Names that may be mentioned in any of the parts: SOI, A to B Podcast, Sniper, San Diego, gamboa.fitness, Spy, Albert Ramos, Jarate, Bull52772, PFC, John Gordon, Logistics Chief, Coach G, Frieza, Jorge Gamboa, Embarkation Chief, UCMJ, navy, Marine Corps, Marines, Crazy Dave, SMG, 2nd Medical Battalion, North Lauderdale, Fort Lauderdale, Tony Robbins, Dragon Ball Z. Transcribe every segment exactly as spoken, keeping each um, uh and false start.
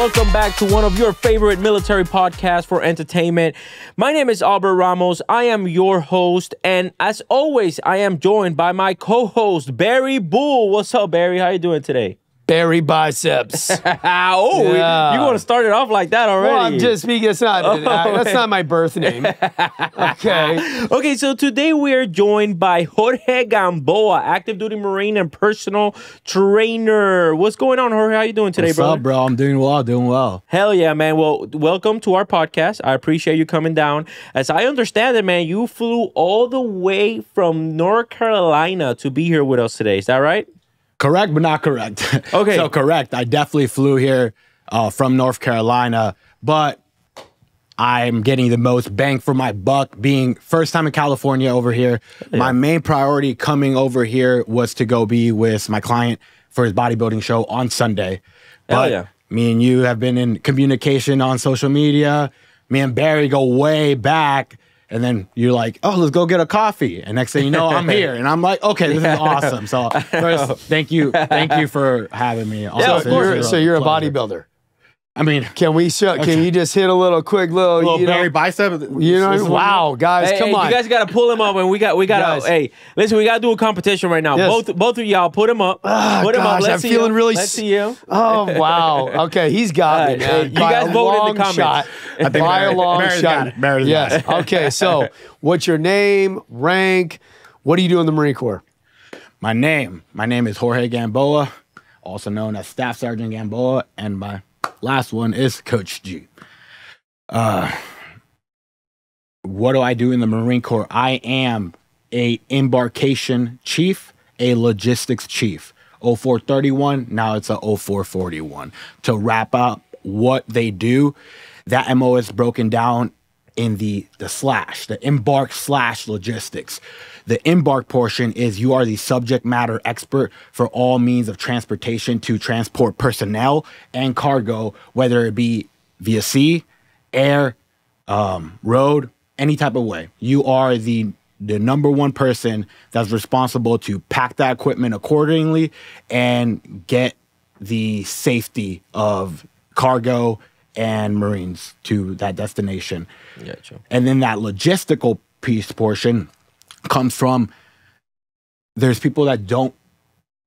welcome back to one of your favorite military podcasts for entertainment. My name is Albert Ramos. I am your host, and as always, I am joined by my co-host, Barry Bull. What's up, Barry? How you doing today? Barry Biceps. Oh, yeah. You want to start it off like that already? Well, I'm just speaking. That's not, oh, that's man. not my birth name. Okay. Okay, so today we are joined by Jorge Gamboa, active duty Marine and personal trainer. What's going on, Jorge? How you doing today, bro? What's up, bro? I'm doing well, doing well. Hell yeah, man. Well, welcome to our podcast. I appreciate you coming down. As I understand it, man, you flew all the way from North Carolina to be here with us today. Is that right? Correct, but not correct. Okay. So correct. I definitely flew here uh, from North Carolina, but I'm getting the most bang for my buck being first time in California over here. Yeah. My main priority coming over here was to go be with my client for his bodybuilding show on Sunday. But yeah. Me and you have been in communication on social media. Me and Barry go way back. And then you're like, oh, let's go get a coffee. And next thing you know, I'm here. And I'm like, okay, this yeah. is awesome. So first, thank you. Thank you for having me. Yeah, of course. So you're a bodybuilder. I mean, can we show? Okay. Can you just hit a little quick little, little you know, Barry bicep? You know, wow, guys, hey, come hey, on! You guys got to pull him up, and we got we got. Hey, listen, we got to do a competition right now. Yes. Both both of y'all, put him up. Oh, put gosh, him up. Let's I'm see feeling him. really. Let's see him. Oh wow! Okay, he's got it. Right. You guys voted in the comments. Shot, I think by Mary, a long Mary's shot. Got it. Yes. Got it. Okay, so what's your name? Rank? What do you do in the Marine Corps? My name. My name is Jorge Gamboa, also known as Staff Sergeant Gamboa, and my last one is Coach G. Uh, what do I do in the Marine Corps? I am a Embarkation Chief, a Logistics Chief. oh four thirty-one, now it's a oh four forty-one. To wrap up what they do, that M O is broken down in the, the slash, the embark slash logistics. The embark portion is you are the subject matter expert for all means of transportation to transport personnel and cargo, whether it be via sea, air, um, road, any type of way. You are the, the number one person that's responsible to pack that equipment accordingly and get the safety of cargo and Marines to that destination. Gotcha. And then that logistical piece portion comes from, there's people that don't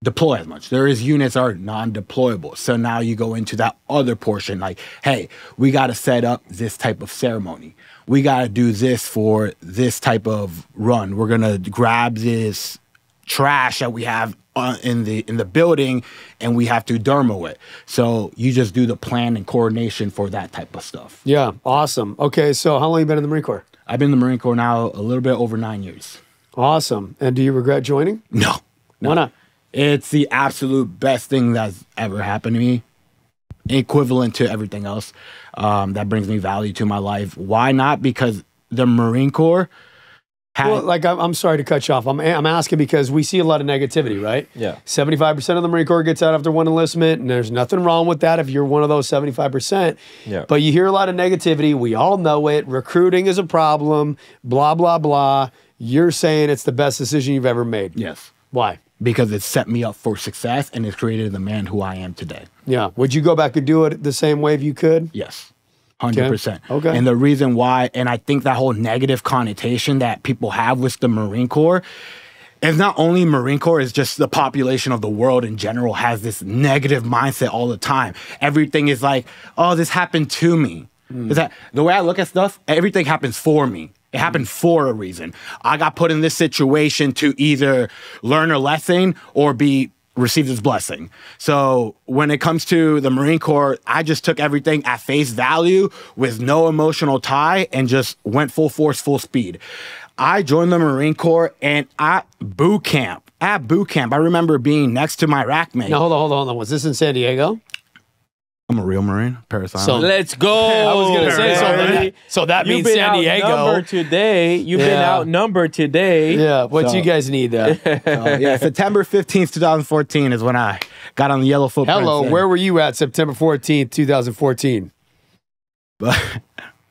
deploy as much. There is units that are non-deployable. So now you go into that other portion, like, hey, we got to set up this type of ceremony. We got to do this for this type of run. We're going to grab this trash that we have Uh, in the in the building, and we have to dermo it. So you just do the plan and coordination for that type of stuff. Yeah, awesome. Okay, so how long have you been in the Marine Corps? I've been in the Marine Corps now a little bit over nine years. Awesome. And do you regret joining? No. no. Why not? It's the absolute best thing that's ever happened to me, equivalent to everything else. Um, that brings me value to my life. Why not? Because the Marine Corps, Had, well, like, I'm, I'm sorry to cut you off. I'm, I'm asking because we see a lot of negativity, right? Yeah. seventy-five percent of the Marine Corps gets out after one enlistment, and there's nothing wrong with that if you're one of those seventy-five percent. Yeah. But you hear a lot of negativity. We all know it. Recruiting is a problem, blah, blah, blah. You're saying it's the best decision you've ever made. Yes. Why? Because it set me up for success, and it's created the man who I am today. Yeah. Would you go back and do it the same way if you could? Yes. one hundred percent. Okay. Okay. And the reason why, and I think that whole negative connotation that people have with the Marine Corps, it's not only Marine Corps, it's just the population of the world in general has this negative mindset all the time. Everything is like, oh, this happened to me. Mm. Is that, the way I look at stuff, everything happens for me. It happened for a reason. I got put in this situation to either learn a lesson or be received his blessing. So when it comes to the Marine Corps, I just took everything at face value with no emotional tie and just went full force, full speed. I joined the Marine Corps and at boot camp, at boot camp, I remember being next to my rack mate. Now, hold on, hold on, hold on. Was this in San Diego? I'm a real Marine, Parris Island. So let's go. I was going to say something. So that means San Diego. You've been outnumbered today. You've yeah. been outnumbered today. Yeah, what so. you guys need that. So, yeah, September fifteenth, two thousand fourteen is when I got on the yellow footprint. Hello, and where were you at September fourteenth, two thousand fourteen? But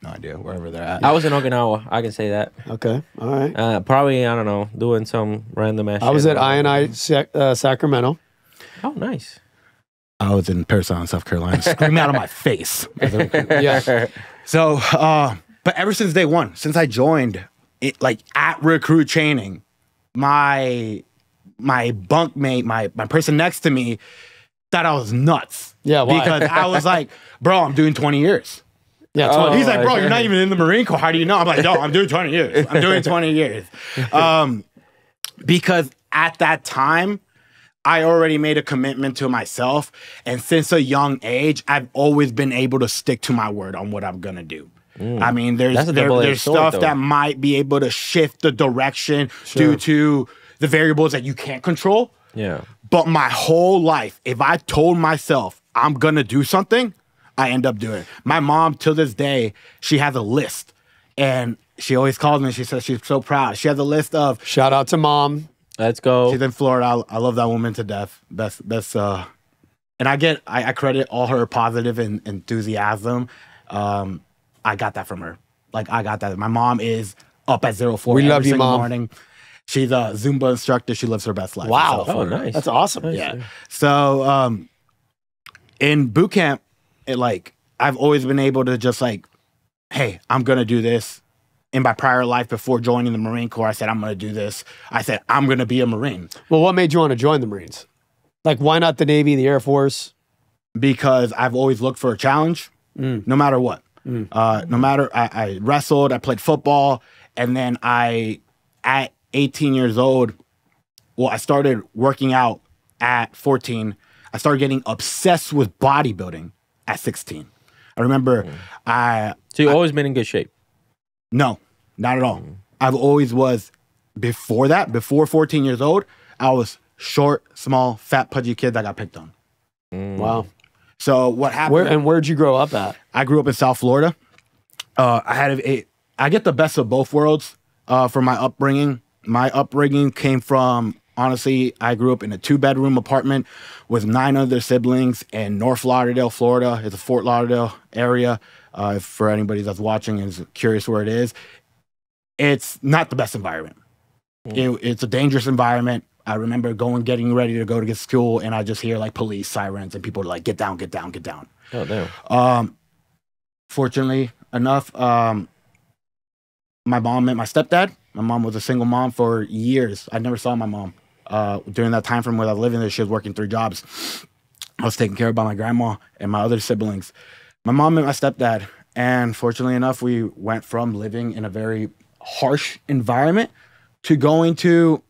no idea, wherever they're at. I was in Okinawa, I can say that. Okay, all right. Uh, probably, I don't know, doing some random ass shit. I was at I and I Sac uh, Sacramento. Oh, nice. I was in Parris Island, South Carolina, screaming out of my face. Yeah. So, uh, but ever since day one, since I joined, it, like at recruit training, my my bunk mate, my my person next to me, thought I was nuts. Yeah, why? Because I was like, bro, I'm doing twenty years. Yeah, twenty. Oh, he's like, bro, you're not even in the Marine Corps. How do you know? I'm like, no, I'm doing twenty years. I'm doing twenty years. Um, because at that time, I already made a commitment to myself. And since a young age, I've always been able to stick to my word on what I'm going to do. Mm. I mean, there's there, there's sword, stuff though. that might be able to shift the direction sure. due to the variables that you can't control. Yeah. But my whole life, if I told myself I'm going to do something, I end up doing it. My mom, till this day, she has a list. And she always calls me. She says she's so proud. She has a list of... Shout out to Mom. Let's go. She's in Florida. I, I love that woman to death. That's, that's, uh, and I get, I, I credit all her positive and enthusiasm. Um, I got that from her. Like, I got that. My mom is up at zero four we every single morning. She's a Zumba instructor. She lives her best life. Wow. Oh, nice. That's awesome. Nice. Yeah. So, um, in boot camp, it, like, I've always been able to just, like, hey, I'm going to do this. In my prior life, before joining the Marine Corps, I said, I'm going to do this. I said, I'm going to be a Marine. Well, what made you want to join the Marines? Like, why not the Navy, the Air Force? Because I've always looked for a challenge, mm. no matter what. Mm. Uh, no matter, I, I wrestled, I played football, and then I, at eighteen years old, well, I started working out at fourteen. I started getting obsessed with bodybuilding at sixteen. I remember mm. I... So you've I, always been in good shape? No, not at all. Mm. I've always was, before that, before fourteen years old, I was short, small, fat, pudgy kid that got picked on. Mm. Wow. So what happened? Where, and where'd you grow up at? I grew up in South Florida. Uh, I had a, a, I get the best of both worlds uh, from my upbringing. My upbringing came from, honestly, I grew up in a two-bedroom apartment with nine other siblings in North Lauderdale, Florida. It's a Fort Lauderdale area. Uh, for anybody that's watching and is curious where it is, it's not the best environment. Mm. It, it's a dangerous environment. I remember going, getting ready to go to get school, and I just hear like police sirens and people are like, get down, get down, get down. Oh, damn. Um, fortunately enough, um, my mom met my stepdad. My mom was a single mom for years. I never saw my mom. Uh, during that time frame when I was living there, she was working three jobs. I was taken care of by my grandma and my other siblings. My mom and my stepdad, and fortunately enough, we went from living in a very harsh environment to going to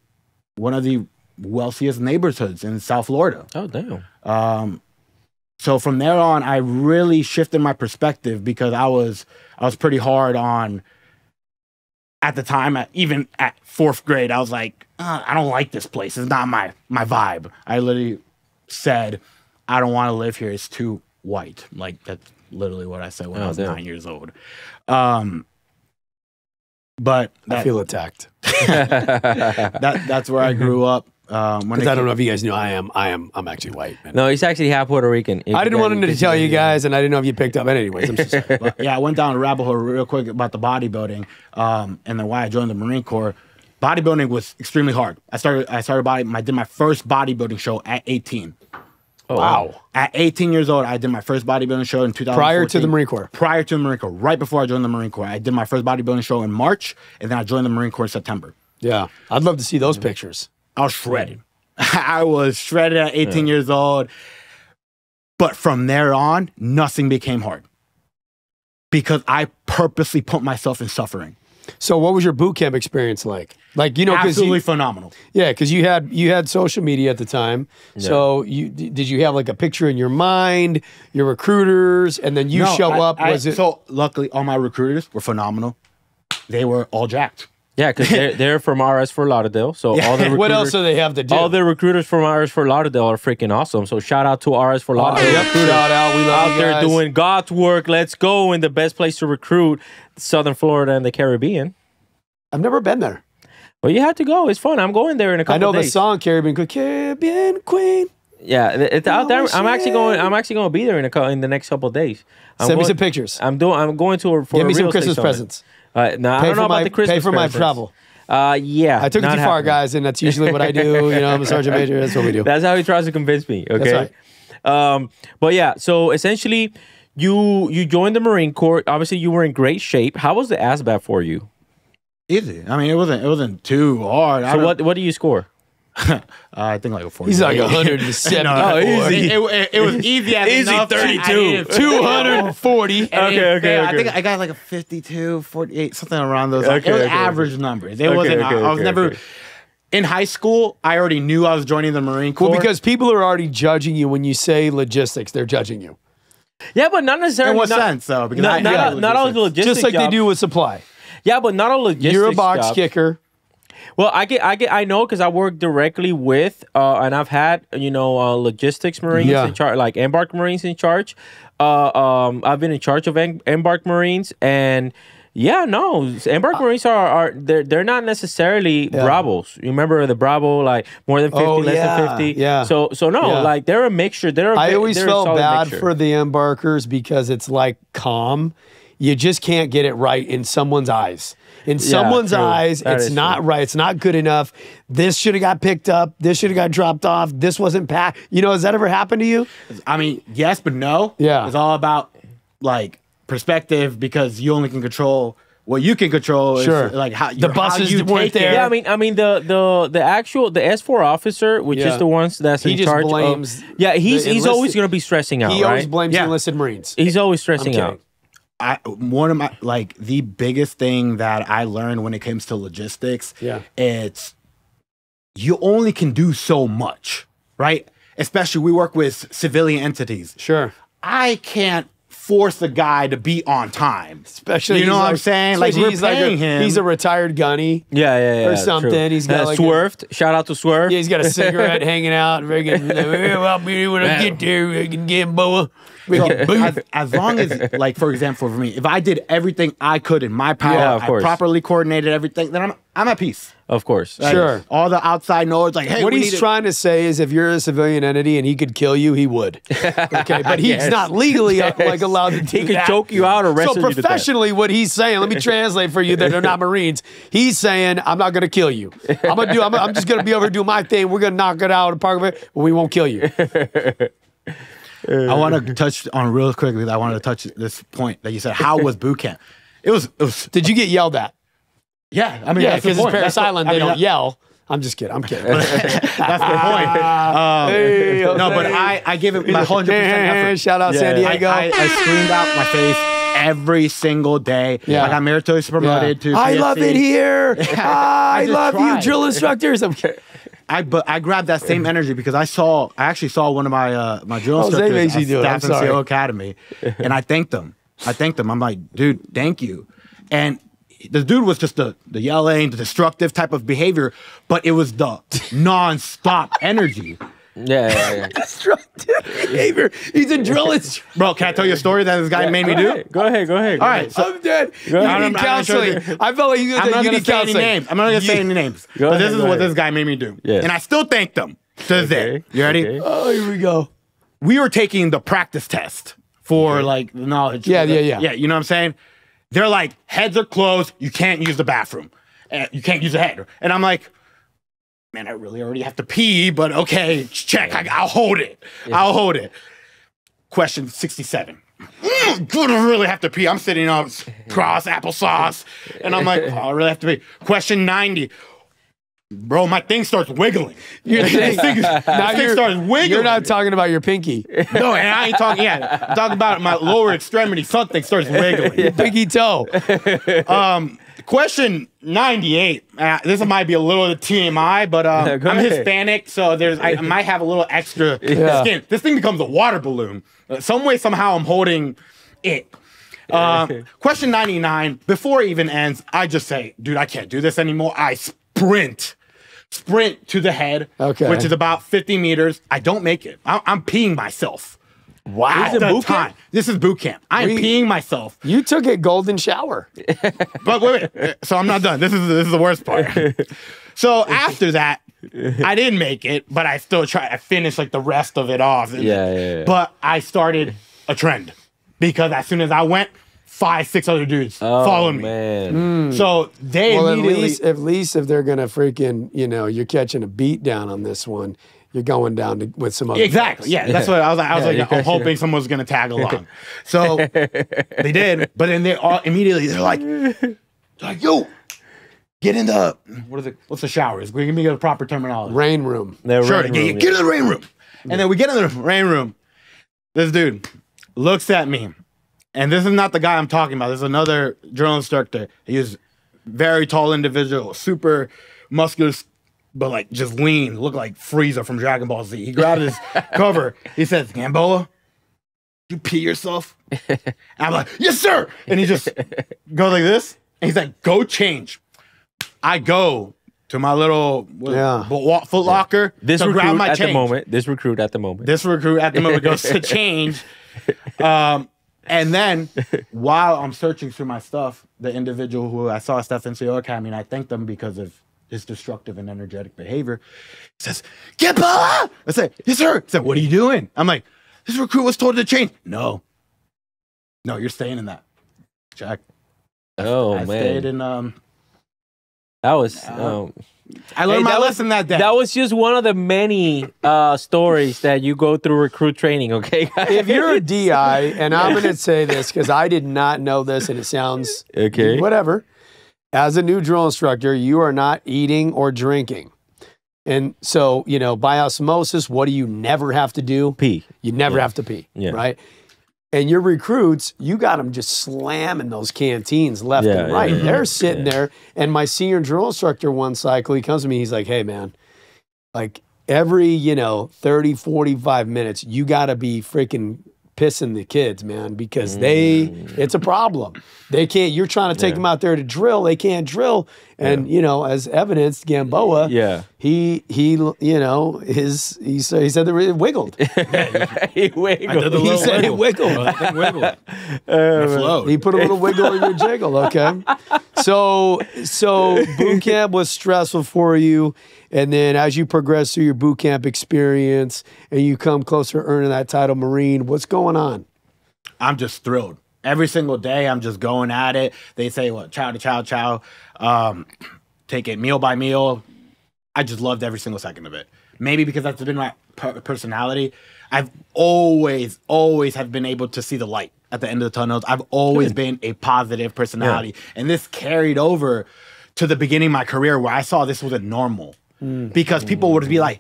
one of the wealthiest neighborhoods in South Florida. Oh, damn. Um, so from there on, I really shifted my perspective because I was, I was pretty hard on, at the time, at, even at fourth grade, I was like, uh, I don't like this place. It's not my, my vibe. I literally said, I don't want to live here. It's too white. Like, that's literally what I said when oh, I was damn. nine years old. Um, but that, I feel attacked. that, that's where I grew up. Um, when I don't came, know if you guys knew, I am, I am, I'm actually white. Man. No, he's actually half Puerto Rican. If I didn't want him to tell you guys, and I didn't know if you picked up. But anyways, I'm just but yeah, I went down a rabbit hole real quick about the bodybuilding, um, and then why I joined the Marine Corps. Bodybuilding was extremely hard. I started, I started body, I did my first bodybuilding show at eighteen. Oh, wow. wow. At eighteen years old, I did my first bodybuilding show in two thousand fourteen. Prior to the Marine Corps? Prior to the Marine Corps. Right before I joined the Marine Corps. I did my first bodybuilding show in March, and then I joined the Marine Corps in September. Yeah. I'd love to see those mm-hmm. pictures. I was shredded. I was shredded at eighteen yeah. years old. But from there on, nothing became hard because I purposely put myself in suffering. So what was your boot camp experience like? Like, you know, absolutely you, phenomenal. Yeah, because you had you had social media at the time. Yeah. So you did you have like a picture in your mind, your recruiters, and then you no, show I, up? I, was I, it so luckily all my recruiters were phenomenal. They were all jacked. Yeah, because they're they're from R S Fort Lauderdale. So yeah. all the what else do they have to do? All the recruiters from R S Fort Lauderdale are freaking awesome. So shout out to R S Fort Lauderdale. Oh, yep. Shout out, we love out you guys. There doing God's work. Let's go. And the best place to recruit Southern Florida and the Caribbean. I've never been there. Well, you have to go. It's fun. I'm going there in a couple. I know of days. The song Caribbean Caribbean Queen. Yeah, it's out there. I'm actually going. I'm actually going to be there in a in the next couple of days. I'm Send going, me some pictures. I'm doing. I'm going to a, for give a me some Christmas presents. Uh, no, I don't know my, about the Christmas. Pay for presents. My travel. Uh, yeah, I took it too happening. far, guys, and that's usually what I do. You know, I'm a sergeant major. That's what we do. That's how he tries to convince me. Okay. That's right. Um, but yeah, so essentially, you you joined the Marine Corps. Obviously, you were in great shape. How was the ASVAB for you? Easy. I mean, it wasn't it wasn't too hard. So what what do you score? uh, I think like a forty. He's like one hundred seventy. No, easy. It, it, it was easy. As easy thirty-two. two hundred forty. Okay, okay, okay. I think I got like a fifty-two, forty-eight, something around those. Okay, like, it was okay. Average numbers. It okay, wasn't. Okay, I, I was okay, never. Okay. In high school, I already knew I was joining the Marine Corps. Well, because people are already judging you when you say logistics. They're judging you. Yeah, but not necessarily. In what not, sense, though? Because not, I, not, yeah, not all the logistics. Just like jobs. They do with supply. Yeah, but not all logistics. You're a box jobs. kicker. Well, I get, I get, I know because I work directly with, uh, and I've had, you know, uh, logistics Marines yeah. in charge, like Embark Marines in charge. Uh, um, I've been in charge of em Embark Marines, and yeah, no, Embark uh, Marines are, are they're they're not necessarily yeah. Bravos. You remember the Bravo, like more than fifty, oh, less yeah, than fifty. Yeah. So, so no, yeah. like they're a mixture. They're. A, I always they're felt a bad mixture. for the Embarkers because it's like calm. You just can't get it right in someone's eyes. In yeah, someone's true. eyes, that it's not true. right. It's not good enough. This should have got picked up. This should have got dropped off. This wasn't packed. You know, has that ever happened to you? I mean, yes, but no. Yeah. It's all about, like, perspective because you only can control what you can control. Sure. Is, like, how the buses how you weren't there. It. Yeah, I mean, I mean the the the actual the S four officer, which yeah. is the ones that's he in just charge blames of. Yeah, he's he's always going to be stressing out. He always right? blames yeah. the enlisted Marines. He's always stressing out. I, one of my, like, the biggest thing that I learned when it comes to logistics, yeah. it's you only can do so much, right? Especially we work with civilian entities. Sure. I can't force a guy to be on time. Especially, you know what I'm saying? Like, we're paying him. He's a retired gunny. Yeah, yeah, yeah. Or something. True. He's got uh, like Swerved. A, Shout out to Swerve. Yeah, he's got a cigarette hanging out. Well, I'll be here when I get there. I can get boa. So, as, as long as, like, for example, for me, if I did everything I could in my power, yeah, I properly coordinated everything, then I'm I'm at peace. Of course. Like, sure. All the outside noise, like, hey, what he's trying to say is if you're a civilian entity and he could kill you, he would. Okay, but he's yes. not legally yes. like allowed to do He could that. choke you out or wrestle you. So professionally, you what he's saying, let me translate for you that are not Marines. He's saying, I'm not going to kill you. I'm gonna do. I'm, I'm just going to be over to do my thing. We're going to knock it out of the park of it, but we won't kill you. I want to touch on real quickly. I wanted to touch this point that you said. How was boot camp? It was. It was Did you get yelled at? Yeah, I mean, yeah, because it's Parris Island. They I mean, don't yell. I'm just kidding. I'm kidding. That's the point. Um, hey, no, but I, I give it my one hundred percent effort. Shout out yeah. San Diego. I, I, I screamed out my face every single day. Yeah. Like I got meritorious promoted yeah. to. I P F C. Love it here. I, I love tried. you, drill instructors. I'm kidding. I but I grabbed that same energy because I saw I actually saw one of my uh, my drill oh, instructors at Staff and C O Academy, and I thanked them. I thanked them. I'm like, dude, thank you. And the dude was just the the yelling, the destructive type of behavior, but it was the nonstop energy. Yeah, yeah, yeah. Destructive behavior. He's a drill instructor. Bro, can I tell you a story that this guy yeah, made me do? Go ahead, go ahead. Go all right, so I'm dead. You need counseling. I felt like you did that. You need counseling. I'm not going to say any names. Go but ahead, this is what ahead. this guy made me do. Yes. And I still thank them to this okay. day. You ready? Okay. Oh, here we go. We were taking the practice test for yeah. like the knowledge. Yeah, yeah, yeah. Yeah, you know what I'm saying? They're like, heads are closed. You can't use the bathroom. Uh, you can't use a head. And I'm like, man, I really already have to pee, but okay, check. Yeah. I, I'll hold it. Yeah. I'll hold it. Question sixty-seven. Mm, do I really have to pee? I'm sitting on cross applesauce, and I'm like, oh, I really have to pee. Question ninety. Bro, my thing starts wiggling. Your thing, thing, now thing starts wiggling. You're not talking about your pinky. No, and I ain't talking yeah. I'm talking about my lower extremity. Something starts wiggling. Your pinky toe. Um, question ninety-eight. Uh, this might be a little T M I, but um, yeah, I'm Hispanic, so there's I might have a little extra yeah. skin. This thing becomes a water balloon. Uh, some way, somehow, I'm holding it. Uh, question ninety-nine. Before it even ends, I just say, dude, I can't do this anymore. I sprint. Sprint to the head, okay. which is about fifty meters. I don't make it. I I'm peeing myself. Wow. This is boot camp? This is boot camp. I'm we, peeing myself. You took a golden shower. But wait, wait. So I'm not done. This is, this is the worst part. So after that, I didn't make it, but I still tried. I finished like the rest of it off. And, yeah, yeah, yeah. But I started a trend because as soon as I went, Five, six other dudes oh, following me. Man. Mm. So they well, immediately... At least, at least if they're going to freaking, you know, you're catching a beat down on this one, you're going down to, with some other exactly. Guys. Yeah, that's what I was. I was yeah, like, I'm hoping know. someone's gonna tag along. So they did, but then they all immediately they're like, they're like, yo, get in the what is it? What's the showers? Give me the proper terminology. Rain room. The sure, rain get, room, get yeah. into the rain room. And then we get in the rain room. This dude looks at me, and this is not the guy I'm talking about. This is another drill instructor. He was very tall individual, super muscular. But like just lean, look like Frieza from Dragon Ball Z. He grabbed his cover. He says, "Gamboa, you pee yourself?" And I'm like, "Yes, sir." And he just goes like this. And he's like, "Go change." I go to my little what, yeah. Foot Locker. This to recruit grab my at change. the moment. This recruit at the moment. This recruit at the moment goes to change. Um, and then while I'm searching through my stuff, the individual who I saw stuff in C O Academy, and I thank them because of his destructive and energetic behavior, says, "Gamboa!" I said, "Yes, sir." He said, "What are you doing?" I'm like, "This recruit was told to change." "No. No, you're staying in that." Jack. Oh, I, I man. I stayed in... Um, that was... Uh, um, I learned hey, my was, lesson that day. That was just one of the many uh, stories that you go through recruit training, okay, guys? If you're a D I, and I'm going to say this because I did not know this and it sounds... Okay. Whatever. As a new drill instructor, you are not eating or drinking. And so, you know, by osmosis, what do you never have to do? Pee. You never yeah. have to pee, yeah. right? And your recruits, you got them just slamming those canteens left yeah, and right. Yeah, yeah, They're yeah. sitting yeah. there. And my senior drill instructor one cycle, he comes to me, he's like, "Hey, man, like every, you know, thirty, forty-five minutes, you got to be freaking pissing the kids, man, because they mm. it's a problem. They can't you're trying to take yeah. them out there to drill, they can't drill." And yeah. you know, as evidenced, Gamboa, yeah he he you know his he said he said it wiggled. He wiggled. He said it wiggled. uh, he put a little wiggle in your jiggle. Okay. so so boot camp was stressful for you, and then as you progress through your boot camp experience and you come closer to earning that title Marine, what's going on? I'm just thrilled. Every single day, I'm just going at it. They say, what, chow to chow, chow. Um, take it meal by meal. I just loved every single second of it. Maybe because that's been my per personality. I've always, always have been able to see the light at the end of the tunnels. I've always Good. been a positive personality. Yeah. And this carried over to the beginning of my career where I saw this wasn't normal. Mm. Because people would be like,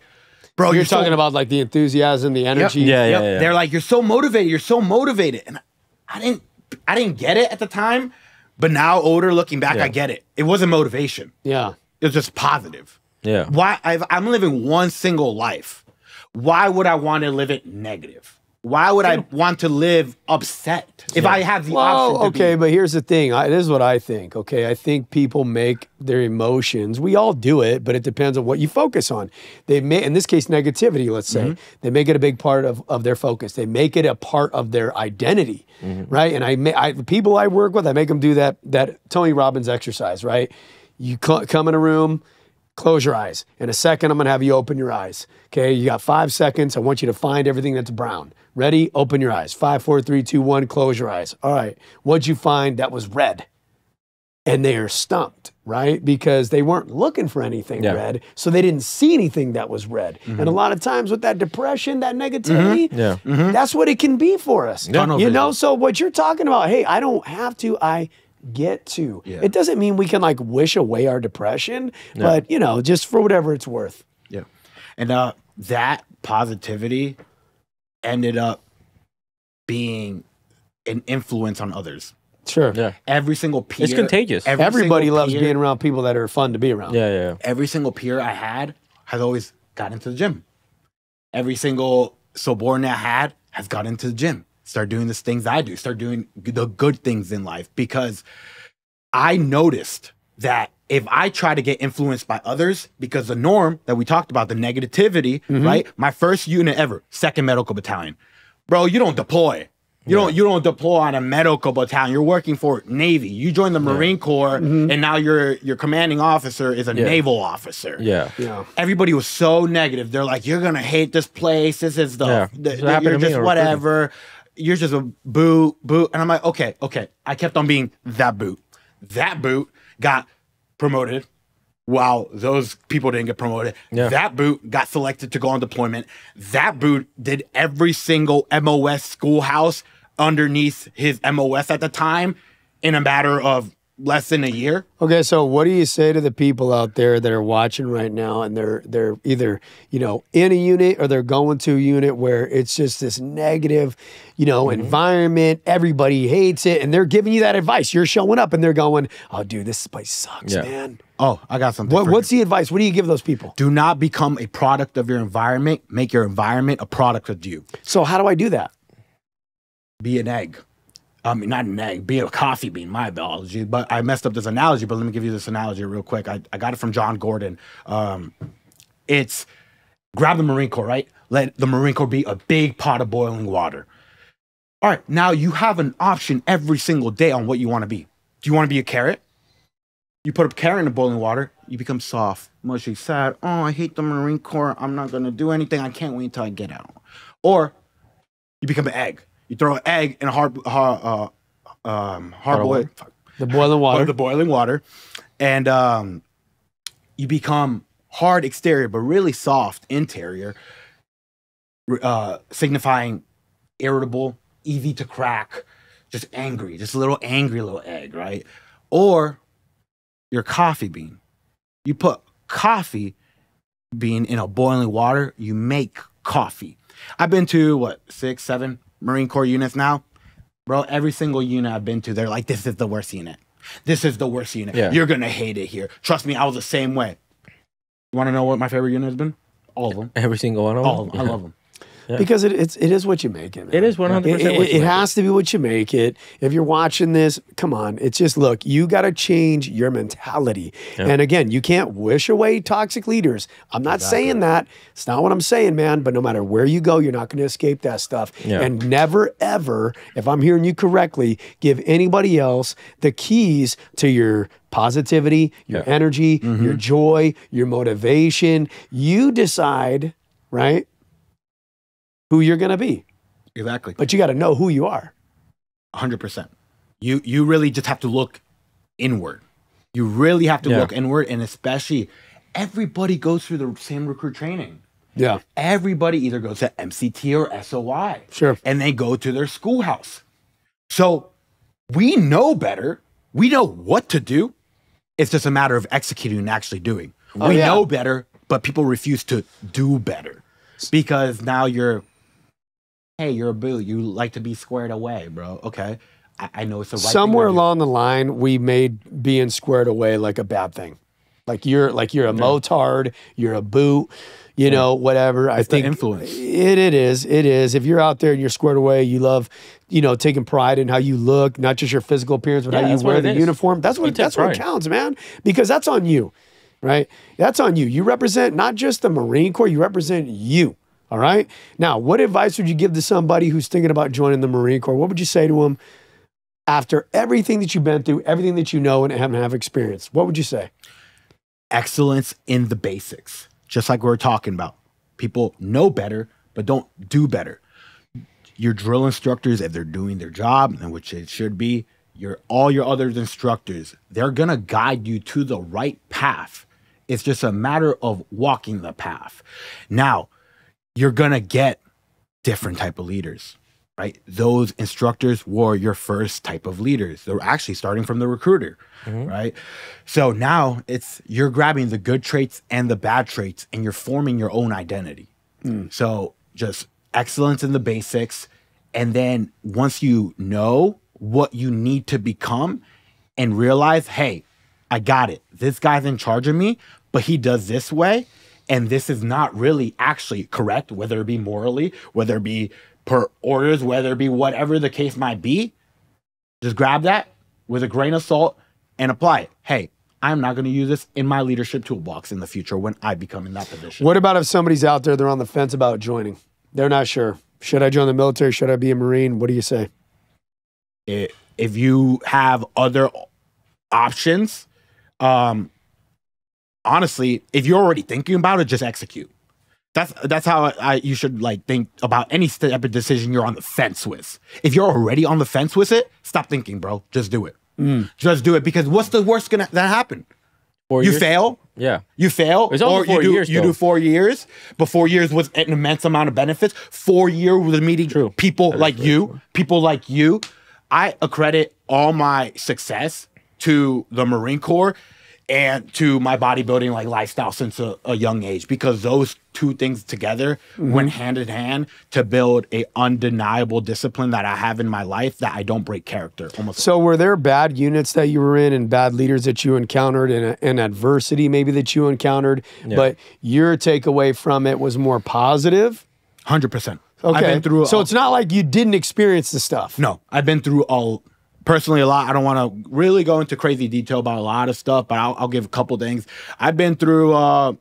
"Bro, you're, you're talking so about like the enthusiasm, the energy." Yep. Yeah, yep. yeah, yeah. They're like, "You're so motivated. You're so motivated." And I didn't I didn't get it at the time, but now older, looking back, yeah. I get it. It wasn't motivation. Yeah. It was just positive. Yeah. Why I've, I'm living one single life. Why would I want to live it negative? Why would I want to live upset if yeah. I have the well, option to okay, be but here's the thing. I, this is what I think, okay? I think people make their emotions. We all do it, but it depends on what you focus on. They may, in this case, negativity, let's say. Mm-hmm. They make it a big part of, of their focus. They make it a part of their identity, mm-hmm. right? And I, may, I, the people I work with, I make them do that, that Tony Robbins exercise, right? You come in a room, close your eyes. In a second, I'm going to have you open your eyes. Okay, you got five seconds. I want you to find everything that's brown. Ready? Open your eyes. Five, four, three, two, one. Close your eyes. All right. What'd you find that was red? And they are stumped, right? Because they weren't looking for anything yeah. red, so they didn't see anything that was red. Mm-hmm. And a lot of times with that depression, that negativity, mm-hmm. yeah. mm-hmm. that's what it can be for us. Yeah. You know, so what you're talking about, hey, I don't have to, I... get to yeah. It doesn't mean we can like wish away our depression, no. but you know, just for whatever it's worth. Yeah. And uh that positivity ended up being an influence on others. Sure. Yeah. Every single peer, it's contagious. Every Everybody loves peer, being around people that are fun to be around. Yeah, yeah, yeah. Every single peer I had has always got into the gym. Every single subordinate I had has got into the gym. Start doing the things I do. Start doing the good things in life, because I noticed that if I try to get influenced by others, because the norm that we talked about, the negativity, mm-hmm. right? My first unit ever, second Medical Battalion. Bro, you don't deploy. You yeah. don't you don't deploy on a medical battalion. You're working for Navy. You joined the Marine yeah. Corps, mm-hmm. and now your your commanding officer is a yeah. naval officer. Yeah. yeah. Everybody was so negative. They're like, "You're gonna hate this place. This is the, yeah. the, the you're just whatever. Prison. You're just a boot, boot." And I'm like, okay, okay. I kept on being that boot. That boot got promoted, Wow, those people didn't get promoted. Yeah. That boot got selected to go on deployment. That boot did every single M O S schoolhouse underneath his M O S at the time in a matter of less than a year. Okay, so what do you say to the people out there that are watching right now, and they're they're either, you know, in a unit or they're going to a unit where it's just this negative, you know, mm-hmm. environment, everybody hates it, and they're giving you that advice. You're showing up and they're going, oh, dude, this place sucks, yeah. man. Oh, I got something. What, what's the advice? What do you give those people? Do not become a product of your environment. Make your environment a product of you. So how do I do that? Be an egg. I mean, not an egg. Be a coffee bean, my biology. But I messed up this analogy, but let me give you this analogy real quick. I, I got it from John Gordon. Um, it's grab the Marine Corps, right? Let the Marine Corps be a big pot of boiling water. All right, now you have an option every single day on what you want to be. Do you want to be a carrot? You put a carrot in the boiling water, you become soft, mushy, sad. Oh, I hate the Marine Corps. I'm not going to do anything. I can't wait until I get out. Or you become an egg. You throw an egg in a hard, uh, um, hard boil, the boiling water, the boiling water, and um, you become hard exterior but really soft interior, uh, signifying irritable, easy to crack, just angry, just a little angry little egg, right? Or your coffee bean. You put coffee bean in a boiling water, you make coffee. I've been to what, six, seven Marine Corps units now. Bro, every single unit I've been to, they're like, this is the worst unit. This is the worst unit. Yeah. You're gonna hate it here. Trust me, I was the same way. You wanna know what my favorite unit has been? All of them. Every single one of them? All of them. Yeah. I love them. Yeah. Because it, it's, it is what you make it. Man. It is one hundred percent. It, it, it has to be what you make it. If you're watching this, come on. It's just, look, you got to change your mentality. Yeah. And again, you can't wish away toxic leaders. I'm not exactly. saying that. It's not what I'm saying, man. But no matter where you go, you're not going to escape that stuff. Yeah. And never, ever, if I'm hearing you correctly, give anybody else the keys to your positivity, your yeah. energy, mm-hmm. your joy, your motivation. You decide, right? Who you're gonna be, exactly. But you got to know who you are. one hundred percent. You you really just have to look inward. You really have to yeah. look inward, and especially everybody goes through the same recruit training. Yeah. Everybody either goes to M C T or S O I. Sure. And they go to their schoolhouse. So we know better. We know what to do. It's just a matter of executing and actually doing. Oh, we yeah. know better, but people refuse to do better because now you're. Hey, you're a boo. You like to be squared away, bro. Okay. I, I know it's the right Somewhere thing along the line, we made being squared away like a bad thing. Like you're like you're a yeah. motard, you're a boot, you yeah. know, whatever. It's I think the influence. It it is. It is. If you're out there and you're squared away, you love, you know, taking pride in how you look, not just your physical appearance, but yeah, how you wear the uniform. That's what that's pride. What counts, man. Because that's on you. Right? That's on you. You represent not just the Marine Corps, you represent you. All right. Now, what advice would you give to somebody who's thinking about joining the Marine Corps? What would you say to them after everything that you've been through, everything that you know and haven't have experienced? What would you say? Excellence in the basics, just like we were talking about. People know better, but don't do better. Your drill instructors, if they're doing their job, and which it should be, your all your other instructors, they're gonna guide you to the right path. It's just a matter of walking the path. Now, you're going to get different type of leaders, right? Those instructors were your first type of leaders. They're actually starting from the recruiter, mm-hmm. right? So now it's, you're grabbing the good traits and the bad traits, and you're forming your own identity. Mm. So just excellence in the basics. And then once you know what you need to become and realize, hey, I got it. This guy's in charge of me, but he does this way. And this is not really actually correct, whether it be morally, whether it be per orders, whether it be whatever the case might be. Just grab that with a grain of salt and apply it. Hey, I'm not going to use this in my leadership toolbox in the future when I become in that position. What about if somebody's out there, they're on the fence about joining? They're not sure. Should I join the military? Should I be a Marine? What do you say? It, if you have other options, um, honestly, if you're already thinking about it, just execute. That's that's how I, you should like think about any step of decision you're on the fence with. If you're already on the fence with it, stop thinking, bro. Just do it. Mm. Just do it, because what's the worst gonna, that happen? Four you years? fail, Yeah. You fail, it's or four you, do, years, you do four years, but four years was an immense amount of benefits. Four years was meeting true. people that like you, true. people like you. I accredit all my success to the Marine Corps and to my bodybuilding like lifestyle since a, a young age, because those two things together mm-hmm. went hand in hand to build a undeniable discipline that I have in my life that I don't break character. Almost. So were there bad units that you were in and bad leaders that you encountered and, and adversity maybe that you encountered, yeah. but your takeaway from it was more positive? one hundred percent. Okay. I've been through so a, it's not like you didn't experience the stuff. No, I've been through all... Personally, a lot. I don't want to really go into crazy detail about a lot of stuff, but I'll, I'll give a couple things. I've been through, uh,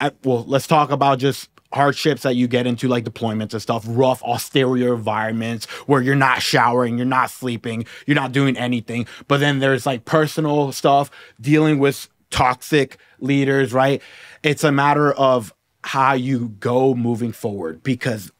I, well, let's talk about just hardships that you get into, like deployments and stuff, rough, austere environments where you're not showering, you're not sleeping, you're not doing anything. But then there's like personal stuff, dealing with toxic leaders, right? It's a matter of how you go moving forward, because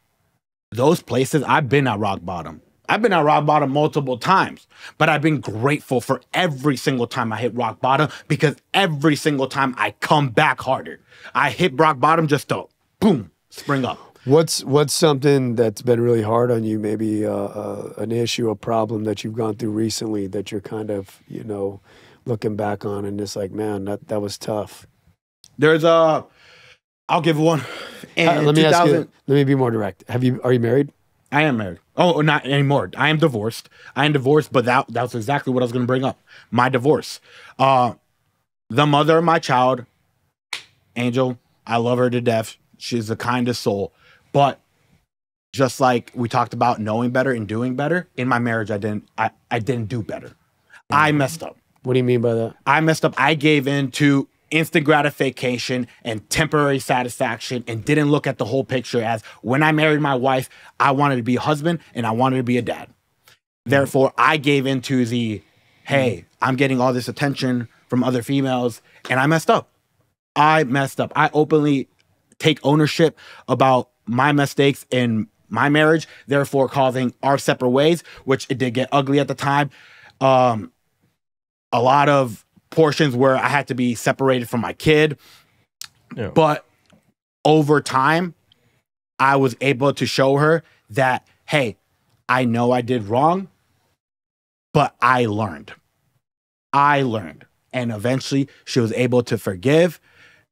those places, I've been at rock bottom. I've been at rock bottom multiple times, but I've been grateful for every single time I hit rock bottom, because every single time I come back harder. I hit rock bottom just to, boom, spring up. What's what's something that's been really hard on you, maybe uh, uh, an issue, a problem that you've gone through recently that you're kind of, you know, looking back on and just like, man, that, that was tough? There's a, I'll give one. And uh, let me ask you, let me be more direct. Have you, are you married? I am married. Oh, not anymore. I am divorced. I am divorced, but that, that was exactly what I was going to bring up. My divorce. Uh, the mother of my child, Angel, I love her to death. She's the kindest soul. But just like we talked about knowing better and doing better, in my marriage, I didn't, I, I didn't do better. I messed up. What do you mean by that? I messed up. I gave in to instant gratification and temporary satisfaction and didn't look at the whole picture. As when I married my wife, I wanted to be a husband and I wanted to be a dad. Therefore, I gave into the, hey, I'm getting all this attention from other females, and I messed up. I messed up. I openly take ownership about my mistakes in my marriage, therefore causing our separate ways, which it did get ugly at the time. Um, a lot of portions where I had to be separated from my kid. Yeah. But over time, I was able to show her that, hey, I know I did wrong, but I learned. I learned. And eventually she was able to forgive.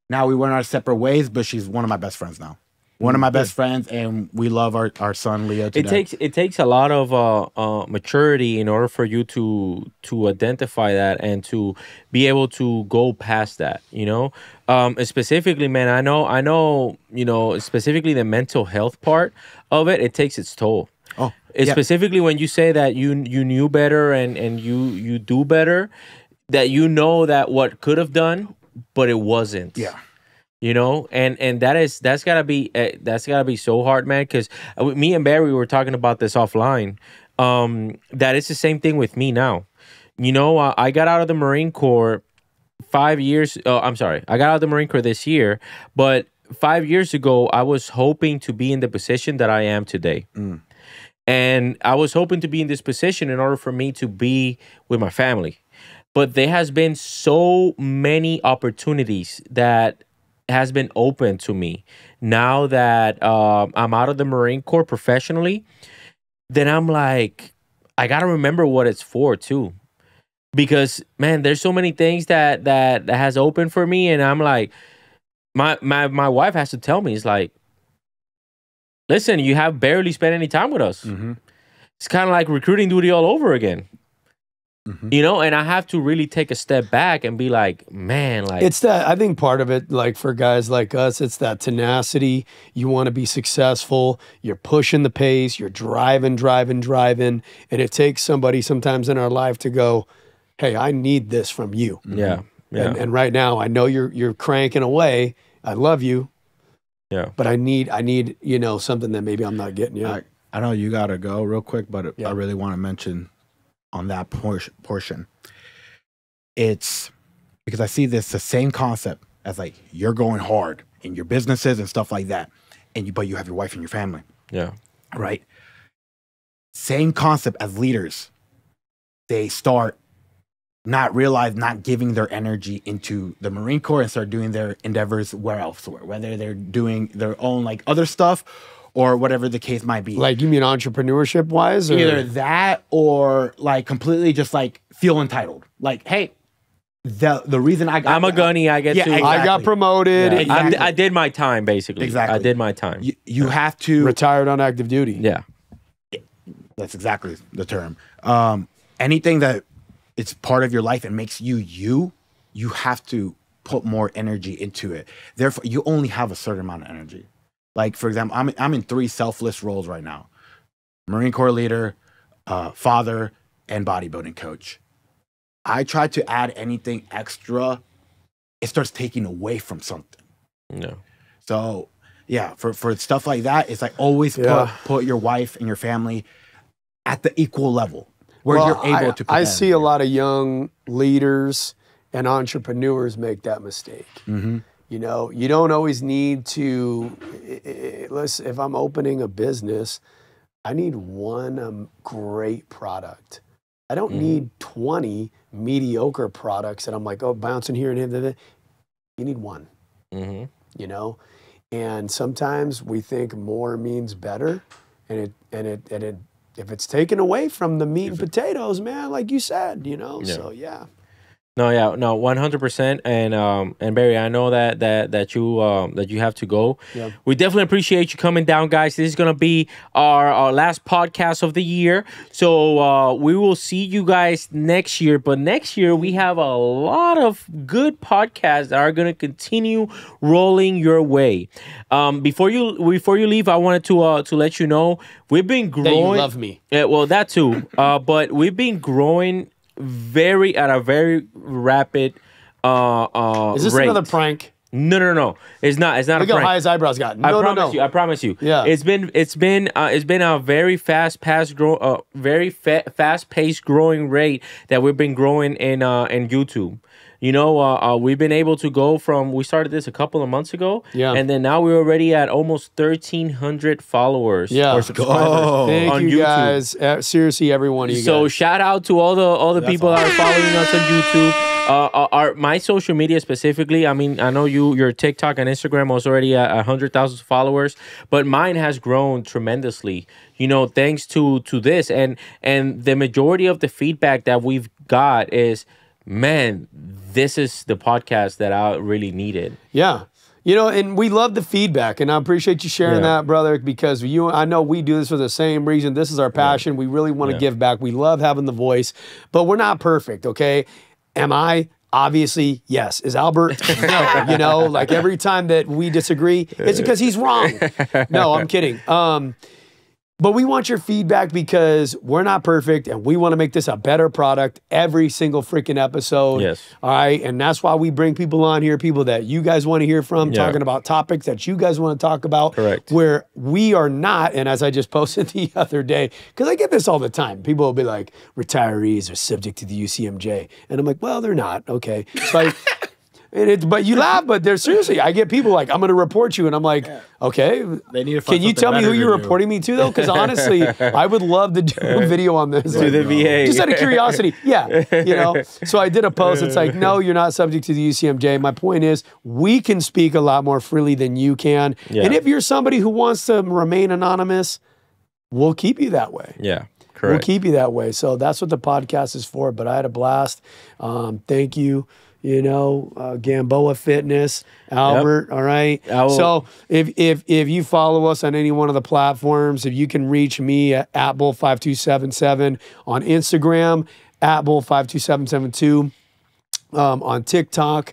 Now we went our separate ways, but she's one of my best friends now. One of my best friends, and we love our, our son Leo today. It takes it takes a lot of uh, uh, maturity in order for you to to identify that and to be able to go past that. You know, um, specifically, man, I know, I know, you know, specifically the mental health part of it. It takes its toll. Oh, it's yeah. Specifically when you say that you you knew better and and you you do better, that you know that what could have done, but it wasn't. Yeah. You know, and and that is that's gotta be uh, that's gotta be so hard, man. Because me and Barry were talking about this offline. Um, that it's the same thing with me now. You know, uh, I got out of the Marine Corps five years. Uh, I'm sorry, I got out of the Marine Corps this year, but five years ago, I was hoping to be in the position that I am today, mm. and I was hoping to be in this position in order for me to be with my family. But there has been so many opportunities that has been open to me now that uh, I'm out of the Marine Corps professionally. Then I'm like, I gotta remember what it's for too, because man, there's so many things that that, that has opened for me, and I'm like, my my my wife has to tell me, it's like, listen, you have barely spent any time with us. Mm-hmm. It's kind of like recruiting duty all over again. Mm-hmm. You know, and I have to really take a step back and be like, man, like it's that. I think part of it, like for guys like us, it's that tenacity. You want to be successful. You're pushing the pace. You're driving, driving, driving. And it takes somebody sometimes in our life to go, hey, I need this from you. Yeah. Yeah. And, and right now, I know you're you're cranking away. I love you. Yeah. But I need I need, you know, something that maybe I'm not getting yet. I, I know you got to go real quick, but yeah. I really want to mention on that portion, it's because I see this the same concept as like you're going hard in your businesses and stuff like that, and you but you have your wife and your family. Yeah, right. Same concept as leaders. They start not realize not giving their energy into the Marine Corps and start doing their endeavors where else, whether they're doing their own like other stuff or whatever the case might be. Like, you mean entrepreneurship wise? Or? Either that or like completely just like feel entitled. Like, hey, the the reason I got I'm a gunny, I get yeah, to. Exactly. I got promoted. Yeah. Exactly. I, I did my time, basically. Exactly. I did my time. You, you have to. Retired on active duty. Yeah. That's exactly the term. Um, anything that it's part of your life and makes you you, you have to put more energy into it. Therefore, you only have a certain amount of energy. Like, for example, I'm, I'm in three selfless roles right now. Marine Corps leader, uh, father, and bodybuilding coach. I try to add anything extra, it starts taking away from something. No. So, yeah, for, for stuff like that, it's like always yeah. put, put your wife and your family at the equal level where well, you're able I, to. I see a lot of young leaders and entrepreneurs make that mistake. Mm-hmm. You know, you don't always need to, listen, if I'm opening a business, I need one um, great product. I don't mm. need twenty mediocre products that I'm like, oh, bouncing here and here. Blah, blah. You need one, mm-hmm. you know? And sometimes we think more means better. And it, and it, and it, if it's taken away from the meat if and it, potatoes, man, like you said, you know? Yeah. So, yeah. No, yeah, no, one hundred percent. And um, and Barry, I know that that that you um that you have to go. Yep. We definitely appreciate you coming down, guys. This is gonna be our our last podcast of the year. So uh, we will see you guys next year. But next year we have a lot of good podcasts that are gonna continue rolling your way. Um, before you before you leave, I wanted to uh to let you know we've been growing. That you love me. Yeah, well, that too. uh, but we've been growing. Very at a very rapid uh uh is this rate. Another prank? No, no, no. It's not it's not Look a prank. Look how high his eyebrows got. No, I promise no, no. you, I promise you. Yeah. It's been it's been uh, it's been a very fast past grow uh very fa fast paced growing rate that we've been growing in uh in YouTube. You know, uh, uh, we've been able to go from, we started this a couple of months ago, yeah. and then now we're already at almost thirteen hundred followers yeah. or subscribers oh, Thank on you YouTube. Guys. Uh, seriously, every one of you so guys. So shout out to all the all the That's people awesome. That are following us on YouTube. Uh, our, my social media specifically, I mean, I know you your TikTok and Instagram was already at one hundred thousand followers, but mine has grown tremendously, you know, thanks to, to this. And, and the majority of the feedback that we've got is, man, this is the podcast that I really needed. Yeah. You know, and we love the feedback, and I appreciate you sharing yeah. that, brother, because you, I know we do this for the same reason. This is our passion. Yeah. We really want to yeah. give back. We love having the voice, but we're not perfect, okay? Am I? Obviously, yes. Is Albert? No. You know, like every time that we disagree, it's because he's wrong. No, I'm kidding. Um, But we want your feedback because we're not perfect and we want to make this a better product every single freaking episode. Yes. All right. And that's why we bring people on here, people that you guys want to hear from, yeah. talking about topics that you guys want to talk about. Correct. Where we are not. And as I just posted the other day, because I get this all the time, people will be like, retirees are subject to the U C M J. And I'm like, well, they're not. Okay. It's like, And it, but you laugh, but they're seriously, I get people like, I'm going to report you. And I'm like, yeah. okay, they need to can you tell me who you're you. reporting me to though? Because honestly, I would love to do a video on this. To the V A. Just out of curiosity. Yeah, you know. So I did a post. It's like, no, you're not subject to the U C M J. My point is, we can speak a lot more freely than you can. Yeah. And if you're somebody who wants to remain anonymous, we'll keep you that way. Yeah. Correct. We'll keep you that way. So that's what the podcast is for. But I had a blast. Um, thank you. You know, uh, Gamboa Fitness, Albert, yep. all right? So if, if if you follow us on any one of the platforms, if you can reach me at, at Bull five two seven seven, on Instagram, at Bull five two seven seven two, um, on TikTok,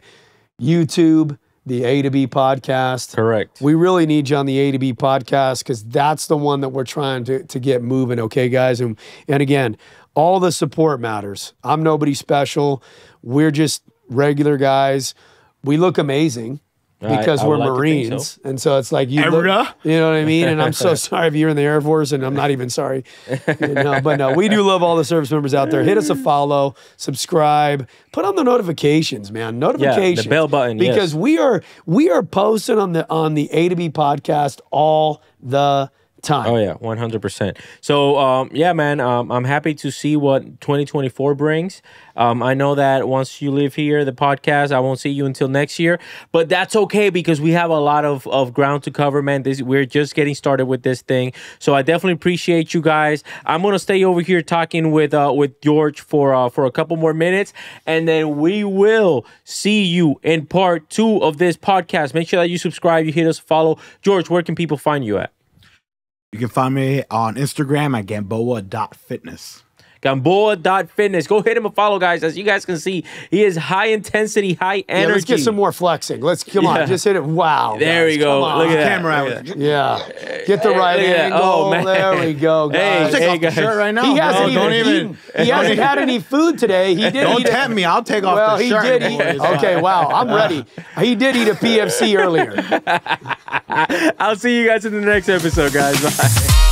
YouTube, the A to B podcast. Correct. We really need you on the A to B podcast because that's the one that we're trying to, to get moving, okay, guys? And, and again, all the support matters. I'm nobody special. We're just... regular guys. We look amazing because I, I we're like Marines. So. And so it's like, you look, you know what I mean? And I'm so sorry if you're in the Air Force, and I'm not even sorry. You know, but no, we do love all the service members out there. Hit us a follow, subscribe, put on the notifications, man. Notifications. Yeah, the bell button. Because yes. we are we are posting on the on the A to B podcast all the time. Oh yeah, one hundred percent. So um yeah, man, um I'm happy to see what twenty twenty-four brings. um I know that once you leave here, the podcast, I won't see you until next year, but that's okay because we have a lot of of ground to cover, man. This, we're just getting started with this thing, so I definitely appreciate you guys. I'm gonna stay over here talking with uh with George for uh for a couple more minutes, and then we will see you in part two of this podcast. Make sure that you subscribe, you hit us follow. George, where can people find you at? You can find me on Instagram at gamboa dot fitness. Gamboa dot fitness. Go hit him a follow, guys. As you guys can see, he is high intensity, high energy. Yeah, let's get some more flexing. Let's, come yeah. on, just hit it. Wow. There guys, we go. Look at that. Camera Look at that. Yeah. Get the right hey, angle. Oh, man. There we go, guys. Hey, take hey, off guys. the shirt right now. He hasn't, no, even, even, he hasn't had any food today. He did Don't tempt me. I'll take off well, the shirt. Well, he did eat. Okay, wow. I'm ready. He did eat a P F C earlier. I'll see you guys in the next episode, guys. Bye.